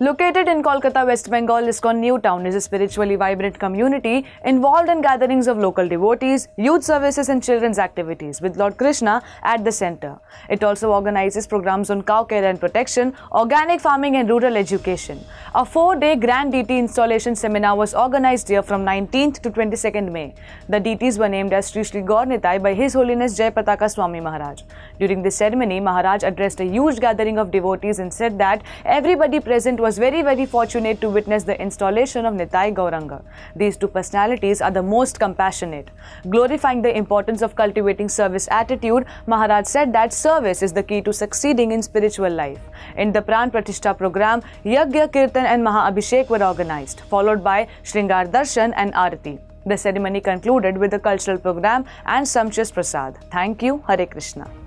Located in Kolkata, West Bengal, ISKCON New Town is a spiritually vibrant community involved in gatherings of local devotees, youth services and children's activities with Lord Krishna at the center. It also organizes programs on cow care and protection, organic farming and rural education. A 4-day grand deity installation seminar was organized here from 19th to 22nd May. The deities were named as Sri Sri Gaura Nitai by His Holiness Jayapataka Swami Maharaj. During this ceremony, Maharaj addressed a huge gathering of devotees and said that everybody present was very fortunate to witness the installation of Nitai Gauranga. These two personalities are the most compassionate. Glorifying the importance of cultivating service attitude, Maharaj said that service is the key to succeeding in spiritual life. In the Pran Pratishtha program, Yagya Kirtan and Maha Abhishek were organized, followed by Shringar Darshan and Aarti. The ceremony concluded with a cultural program and sumptuous prasad. Thank you. Hare Krishna.